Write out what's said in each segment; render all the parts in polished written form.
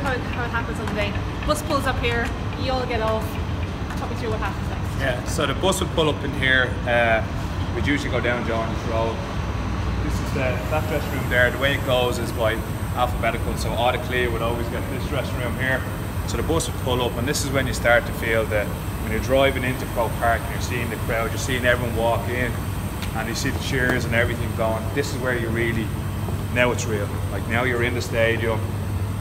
through how it happens on the day. Bus pulls up here, you all get off, talk me through what happens next. Yeah, so the bus would pull up in here, we'd usually go down John's Road. This is that dressing room there. The way it goes is by alphabetical, so Au de Clea would always get this dressing room here. So the bus would pull up, and this is when you start to feel that when you're driving into Croke Park and you're seeing the crowd, you're seeing everyone walk in, and you see the cheers and everything going, this is where you really, now it's real. Like now you're in the stadium,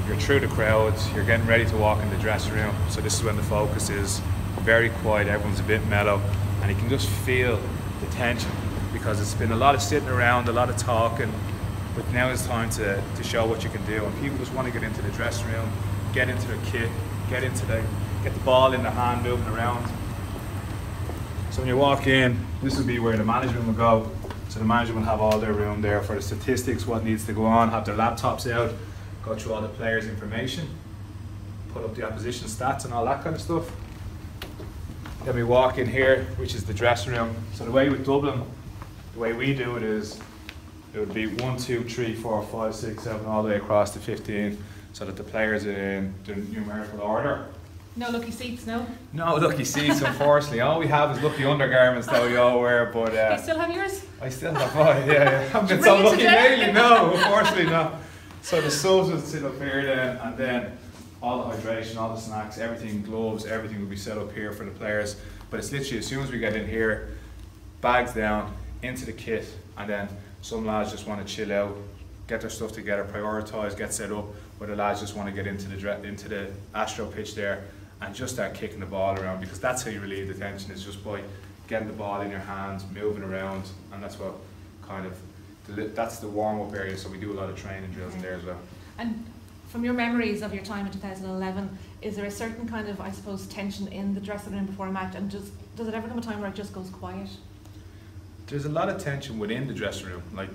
you're through the crowds, you're getting ready to walk in the dressing room. So this is when the focus is very quiet, everyone's a bit mellow, and you can just feel the tension because it's been a lot of sitting around, a lot of talking, but now it's time to show what you can do. And people just want to get into the dressing room, get into their kit, get the ball in the hand, moving around. So when you walk in, this will be where the management will go. So the management will have all their room there for the statistics, what needs to go on, have their laptops out, go through all the players' information, put up the opposition stats and all that kind of stuff. Then we walk in here, which is the dressing room. So the way with Dublin, the way we do it is, it would be 1, 2, 3, 4, 5, 6, 7, all the way across to 15, so that the players are in the numerical order. No lucky seats, no? No lucky seats, unfortunately. All we have is lucky undergarments that we all wear, but... Do you still have yours? I still have mine, yeah. I haven't been so lucky lately, no, unfortunately not. So the subs would sit up here then, and then all the hydration, all the snacks, everything, gloves, everything would be set up here for the players. But it's literally as soon as we get in here, bags down, into the kit, and then some lads just want to chill out, get their stuff together, prioritise, get set up, where the lads just want to get into the Astro pitch there, and just start kicking the ball around, because that's how you relieve the tension, is just by getting the ball in your hands, moving around, and that's what kind of, that's the warm-up area, so we do a lot of training drills in there as well. And from your memories of your time in 2011, is there a certain kind of, I suppose, tension in the dressing room before a match, and just, does it ever come a time where it just goes quiet? There's a lot of tension within the dressing room, like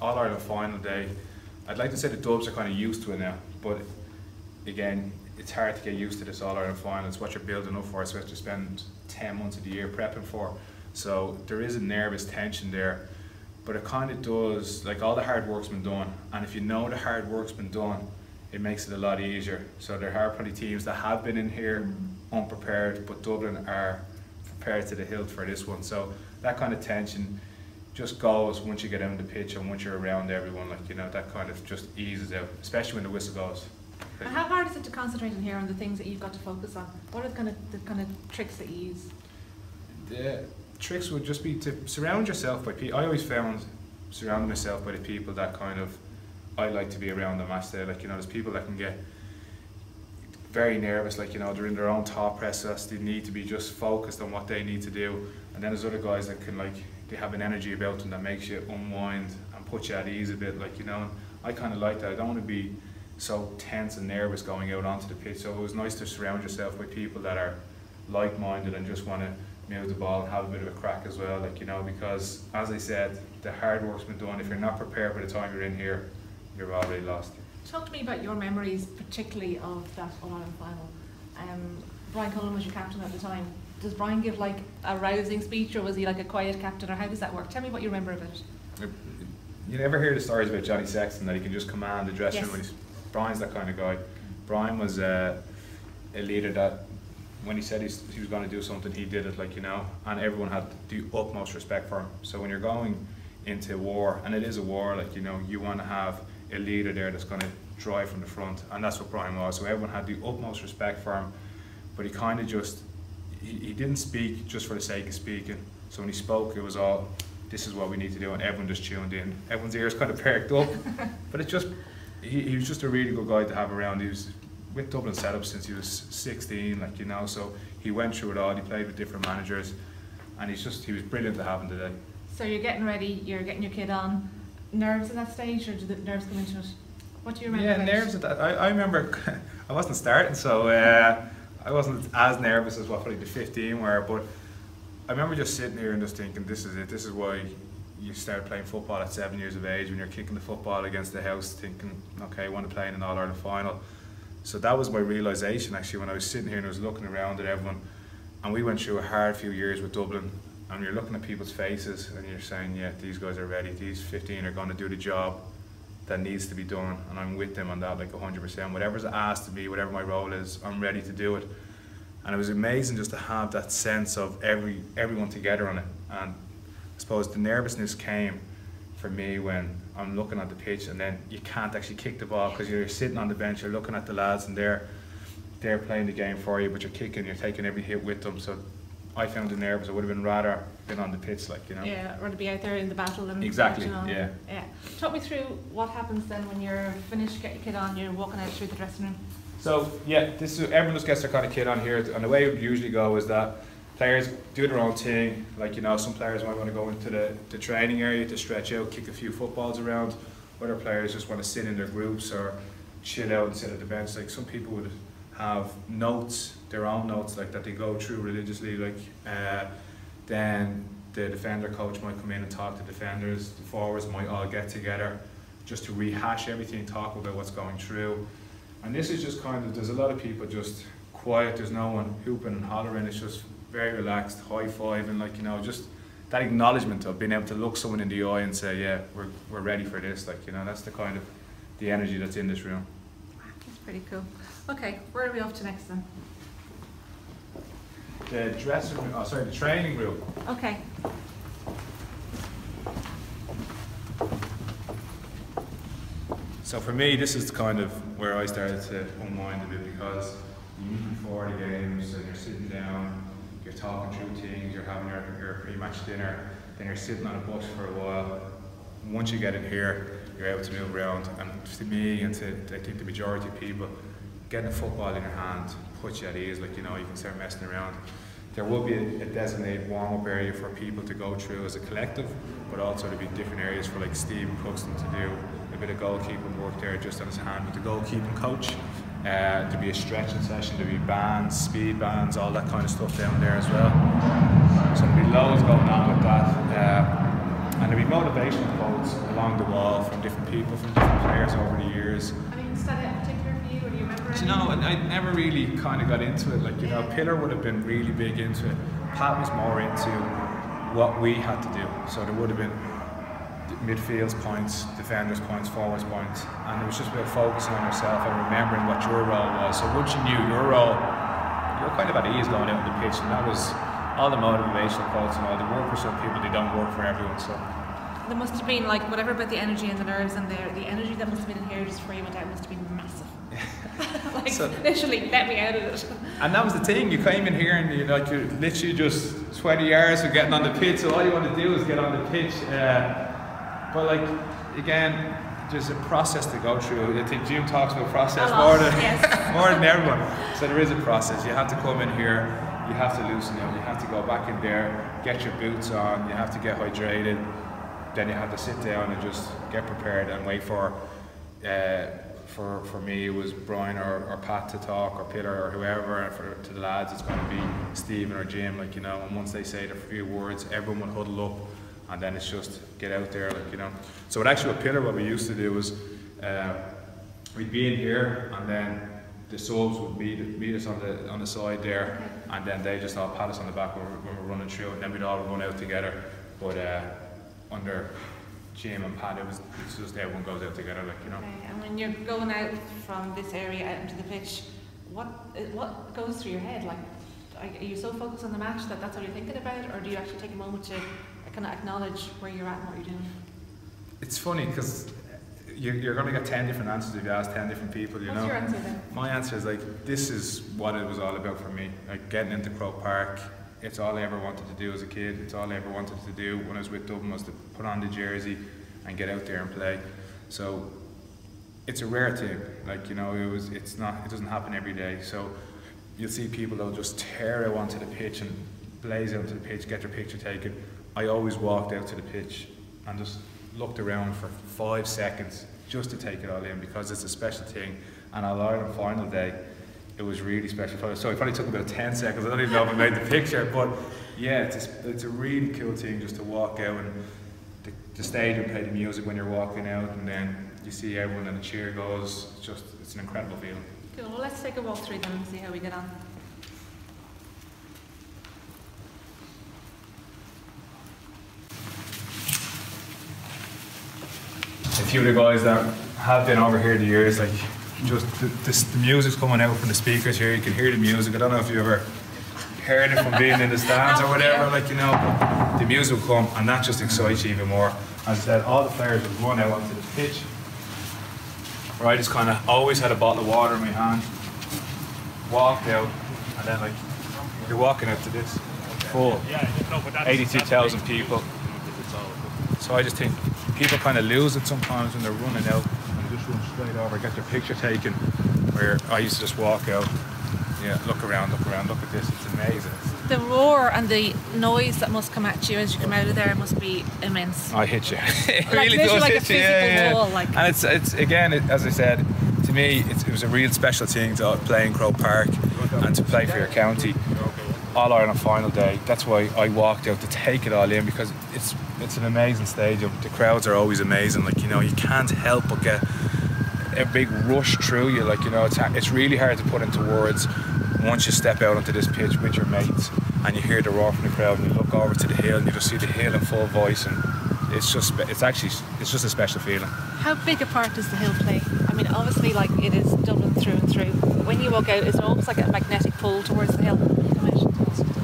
All-Ireland Final day, I'd like to say the Dubs are kind of used to it now, but again, it's hard to get used to this All-Ireland Final. It's what you're building up for, it's what you spend 10 months of the year prepping for. So there is a nervous tension there, but it kind of does, like all the hard work's been done, and if you know the hard work's been done, it makes it a lot easier. So there are probably teams that have been in here unprepared, but Dublin are prepared to the hilt for this one. So that kind of tension just goes once you get on the pitch and once you're around everyone, like, you know, that kind of just eases out, especially when the whistle goes. And how hard is it to concentrate in here on the things that you've got to focus on? What are the kind of tricks that you use? The tricks would just be to surround yourself by people. I always found surrounding myself by the people that kind of I like to be around the match day. Like, you know, there's people that can get very nervous, like, you know, they're in their own thought process, they need to be just focused on what they need to do. And then there's other guys that can, like, they have an energy about them that makes you unwind and put you at ease a bit, like, you know. And I kind of like that. I don't want to be so tense and nervous going out onto the pitch, so it was nice to surround yourself with people that are like-minded and just want to move the ball and have a bit of a crack as well, like, you know, because as I said, the hard work's been done. If you're not prepared by the time you're in here, you're already lost. Talk to me about your memories, particularly of that All-Ireland Final. Brian Cullen was your captain at the time. Does Brian give like a rousing speech, or was he like a quiet captain, or how does that work? Tell me what you remember of it. You never hear the stories about Johnny Sexton that he can just command the dressing room. Yes. Brian's that kind of guy. Brian was a leader that when he said he was going to do something, he did it, like, you know, and everyone had the utmost respect for him. So when you're going into war, and it is a war, like, you know, you want to have a leader there that's going to drive from the front, and that's what Brian was. So everyone had the utmost respect for him, but he kind of just, he didn't speak just for the sake of speaking. So when he spoke, it was all, this is what we need to do, and everyone just tuned in. Everyone's ears kind of perked up, but it just, he was just a really good guy to have around. He was with Dublin set up since he was 16, like, you know, so he went through it all, he played with different managers, and he's just, he was brilliant to have him today. So you're getting ready, you're getting your kid on. Nerves at that stage, or do the nerves come into it? What do you remember? Yeah, nerves at that, I remember I wasn't starting, so I wasn't as nervous as what probably the 15 were, but I remember just sitting here and just thinking, this is it, this is why you start playing football at 7 years of age, when you're kicking the football against the house, thinking, okay, I want to play in an All-Ireland Final. So that was my realisation, actually, when I was sitting here and I was looking around at everyone, and we went through a hard few years with Dublin, and you're looking at people's faces and you're saying, yeah, these guys are ready, these 15 are going to do the job, that needs to be done, and I'm with them on that, like 100%. Whatever's asked to be, whatever my role is, I'm ready to do it. And it was amazing just to have that sense of everyone together on it. And I suppose the nervousness came for me when I'm looking at the pitch and then you can't actually kick the ball because you're sitting on the bench, you're looking at the lads and they're playing the game for you, but you're kicking, you're taking every hit with them. So I found it nervous. I would have been rather been on the pitch, like, you know. Yeah, rather be out there in the battle. And exactly. Yeah. Yeah. Talk me through what happens then when you're finished, get your kid on, you're walking out through the dressing room. So yeah, this is everyone just gets their kind of kid on here, and the way it would usually go is that players do their own thing. Like, you know, some players might want to go into the training area to stretch out, kick a few footballs around. Other players just want to sit in their groups or chill out and sit at the bench. Like, some people would have notes, their own notes, like that they go through religiously. Like, then the defender coach might come in and talk to defenders. The forwards might all get together just to rehash everything, talk about what's going through. And this is just kind of, there's a lot of people just quiet, there's no one hooping and hollering, it's just very relaxed, high-fiving, like, you know, just that acknowledgement of being able to look someone in the eye and say, yeah, we're ready for this, like, you know, that's the kind of, the energy that's in this room. That's pretty cool. Okay, where are we off to next then? The dressing room, oh sorry, the training room. Okay. So for me, this is kind of where I started to unwind a bit, because usually before the games, and you're sitting down, you're talking through things, you're having your pre-match dinner, then you're sitting on a bus for a while. Once you get in here, you're able to move around, and to me, and to I think the majority of people, getting a football in your hand puts you at ease, like, you know, you can start messing around. There will be a designated warm-up area for people to go through as a collective, but also there'll be different areas for like Steve and Cuxton to do a bit of goalkeeping work there just on his hand with the goalkeeping coach. There'll be a stretching session, there'll be bands, speed bands, all that kind of stuff down there as well. So there'll be loads going on with that. And there'll be motivational quotes along the wall from different people, from different players over the years. I mean, is that a particular view or do you remember anything? No, I never really kind of got into it. Like, you know, Pillar would have been really big into it. Pat was more into what we had to do. So there would have been midfield's points, defenders' points, forwards' points, and it was just about focusing on yourself and remembering what your role was. So once you knew your role, you were kind of at ease going out on the pitch, and that was all the motivational quotes and all the work for some people. They don't work for everyone, so. There must have been, like, whatever about the energy and the nerves and the energy that must have been in here just before you went out must have been massive. Like, so, literally, let me out of it. And that was the thing, you came in here and you know, you're literally just 20 yards from getting on the pitch, so all you want to do is get on the pitch. But like, again, there's a process to go through. I think Jim talks about process more than everyone. So there is a process. You have to come in here, you have to loosen up, you have to go back in there, get your boots on, you have to get hydrated, then you have to sit down and just get prepared and wait for me it was Brian or Pat to talk, or Pillar or whoever, and to the lads it's going to be Stephen or Jim, like, you know, and once they say the few words, everyone will huddle up. And then it's just get out there, like, you know. So with actual Pillar, what we used to do was we'd be in here, and then the subs would meet us on the side there, and then they just all pat us on the back when we're running through, and then we'd all run out together. But under Jim and Pat, it's just everyone goes out together, like, you know. Okay. And when you're going out from this area out into the pitch, what goes through your head? Like, are you so focused on the match that that's all you're thinking about, or do you actually take a moment to kind of acknowledge where you're at and what you're doing? It's funny because you're going to get 10 different answers if you ask 10 different people, you know. What's your answer then? My answer is, like, this is what it was all about for me. Like, getting into Croke Park, it's all I ever wanted to do as a kid. It's all I ever wanted to do when I was with Dublin was to put on the jersey and get out there and play. So it's a rare thing. Like, you know, it doesn't happen every day. So you'll see people that'll just tear out onto the pitch and blaze out onto the pitch, get their picture taken. I always walked out to the pitch and just looked around for 5 seconds just to take it all in, because it's a special thing. And on All-Ireland Final day, it was really special. So it probably took about 10 seconds. I don't even know if I made the picture, but yeah, it's a really cool thing just to walk out, and the stadium play the music when you're walking out, and then you see everyone and the cheer goes. It's an incredible feeling. Cool, well, let's take a walk through them and see how we get on. few of the guys that have been over here the years, like just the music's coming out from the speakers here. You can hear the music. I don't know if you ever heard it from being in the stands or whatever, like, you know, but the music will come and that just excites you even more. As I said, all the players would run out onto the pitch. Or I just kind of always had a bottle of water in my hand, walked out, and then like you're walking out to this full 82,000 people. So I just think people kind of lose it sometimes when they're running out and just run straight over, get their picture taken. Where I used to just walk out, yeah, look around, look at this, it's amazing. The roar and the noise that must come at you as you come out of there must be immense. I hit you. It like, really does like hit a physical you. Yeah, yeah. Wall, like. And it's again, as I said, to me, it was a real special thing to play in Croke Park and to play for your county. All-Ireland Final day. That's why I walked out to take it all in, because it's an amazing stadium. The crowds are always amazing. Like, you know, you can't help but get a big rush through you. Like, you know, it's really hard to put into words. Once you step out onto this pitch with your mates and you hear the roar from the crowd and you look over to the hill and you just see the hill in full voice, and it's just a special feeling. How big a part does the hill play? I mean, obviously, like, it is Dublin through and through. When you walk out, it's almost like a magnetic pull towards the hill.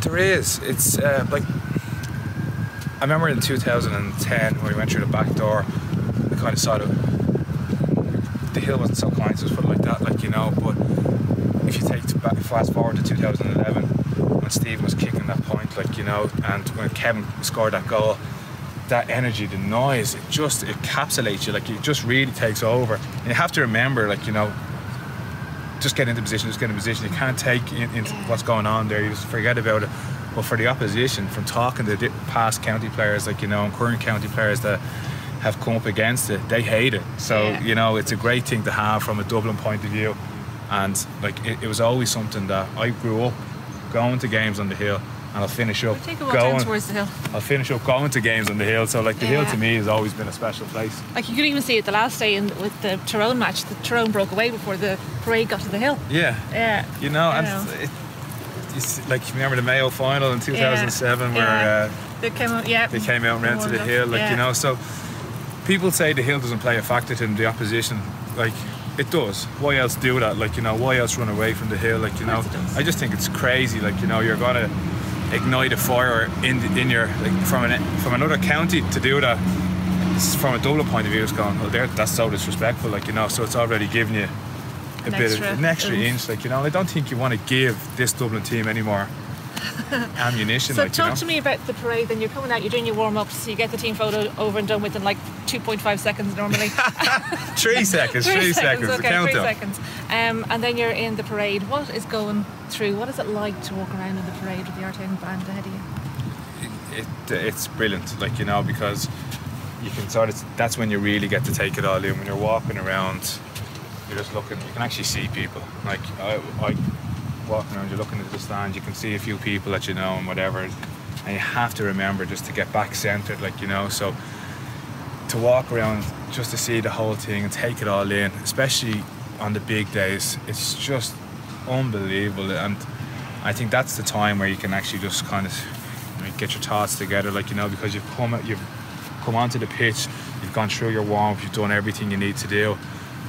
There is. It's like, I remember in 2010 when we went through the back door, I kind of saw the hill wasn't so kind to us, but like that, like, you know, but if you take fast forward to 2011 when Stephen was kicking that point, like, you know, and when Kevin scored that goal, that energy, the noise, it encapsulates you, like, it just really takes over. And you have to remember, like, you know, just get into position, you can't take in what's going on there, you just forget about it. But for the opposition, from talking to past county players, like, you know, and current county players that have come up against it, they hate it. So, you know, it's a great thing to have from a Dublin point of view. And like it was always something that I grew up going to games on the hill, and I'll finish up going towards the hill. I'll finish up going to games on the hill. So like the hill to me has always been a special place. Like you could even see it the last day with the Tyrone match. The Tyrone broke away before the parade got to the hill. Yeah, yeah. You know, it's like you remember the Mayo final in 2007 where they came out and ran to the hill. Like you know, so people say the hill doesn't play a factor to the opposition, like. It does. Why else do that? Like, you know, why else run away from the hill? Like, you know, I just think it's crazy. Like, you know, you're gonna ignite a fire in your, like, from another county to do that. It's from a Dublin point of view, it's gone, well, that's so disrespectful. Like, you know, so it's already giving you a bit of an extra inch. Like, you know, I don't think you want to give this Dublin team anymore. Ammunition. So like, talk to me about the parade. Then you're coming out, you're doing your warm-ups, so you get the team photo over and done with in like 2.5 seconds normally. 3 seconds, 3 seconds. Okay, count 3 seconds. And then you're in the parade. What is going through? What is it like to walk around in the parade with the RTÉ band ahead of you? It's brilliant, like, you know, because you can sort of, that's when you really get to take it all in. When you're walking around, you're just looking, you can actually see people. Like I walking around, you're looking at the stands, you can see a few people that you know and whatever, and you have to remember just to get back centered, like, you know, so to walk around just to see the whole thing and take it all in, especially on the big days, it's just unbelievable. And I think that's the time where you can actually just kind of, you know, get your thoughts together, like, you know, because you've come onto the pitch, you've gone through your warm-up, you've done everything you need to do,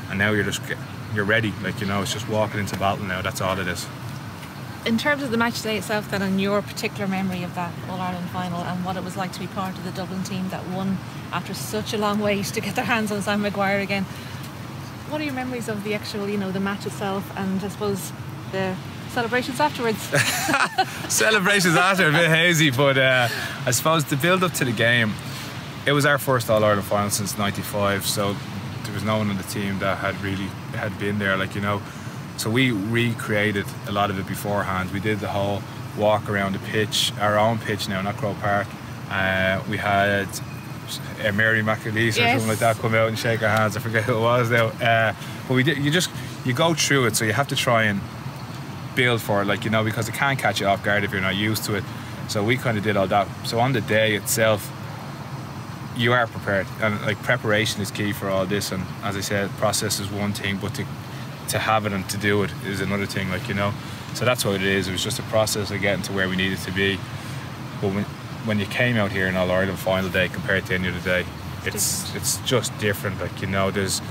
and now you're ready, like, you know, it's just walking into battle now, that's all it is. In terms of the match day itself then, and your particular memory of that All-Ireland Final and what it was like to be part of the Dublin team that won after such a long wait to get their hands on Sam Maguire again, what are your memories of the actual, you know, the match itself and I suppose the celebrations afterwards? Celebrations after, a bit hazy, but I suppose the build up to the game, it was our first All-Ireland Final since '95, so there was no one on the team that had been there, like, you know. So we recreated a lot of it beforehand. We did the whole walk around the pitch, our own pitch now, not Croke Park. We had Mary McAleese or something like that come out and shake her hands. I forget who it was now. But we did. You go through it, so you have to try and build for it, like, you know, because it can catch you off guard if you're not used to it. So we kind of did all that. So on the day itself, you are prepared, and like preparation is key for all this. And as I said, process is one thing, but to have it and to do it is another thing, like, you know. So that's what it is. It was just a process of getting to where we needed to be. But when you came out here in All-Ireland Final day compared to any other day, it's just different. Like, you know, there's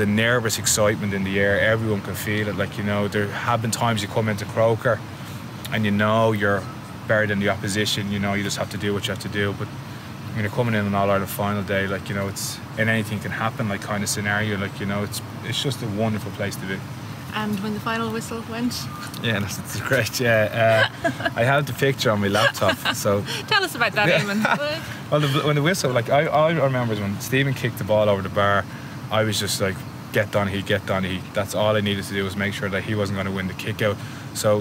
a nervous excitement in the air. Everyone can feel it. Like, you know, there have been times you come into Croker and you know you're buried in the opposition. You know, you just have to do what you have to do. But when you're coming in on All-Ireland Final day, like, you know, it's and anything can happen, like, kind of scenario. Like, you know, it's just a wonderful place to be. And when the final whistle went? Yeah, that's great, yeah. I have the picture on my laptop, so... Tell us about that, Eamon. Well, when the whistle, like, I remember when Stephen kicked the ball over the bar, I was just like, get Donnie, get Donnie. That's all I needed to do was make sure that he wasn't going to win the kick-out. So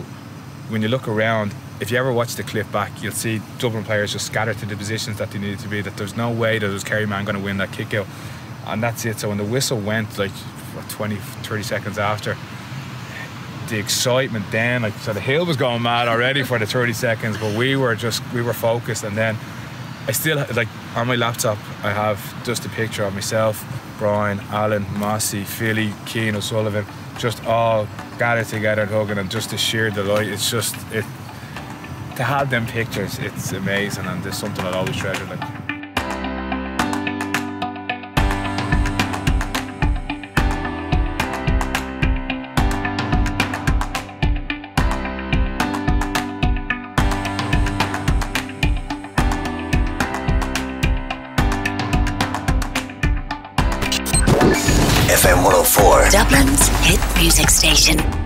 when you look around, if you ever watch the clip back, you'll see Dublin players just scattered to the positions that they needed to be, that there's no way that was Kerryman going to win that kick-out. And that's it. So when the whistle went, like, what, 20, 30 seconds after, the excitement then, like, so the hill was going mad already for the 30 seconds, but we were focused. And then I still, like, on my laptop I have just a picture of myself, Brian, Alan, Mossy, Philly, Keane, O'Sullivan, just all gathered together and hugging, and just the sheer delight. It's just, it, to have them pictures, it's amazing, and there's something I'll always treasure, like. FM 104, Dublin's hit music station.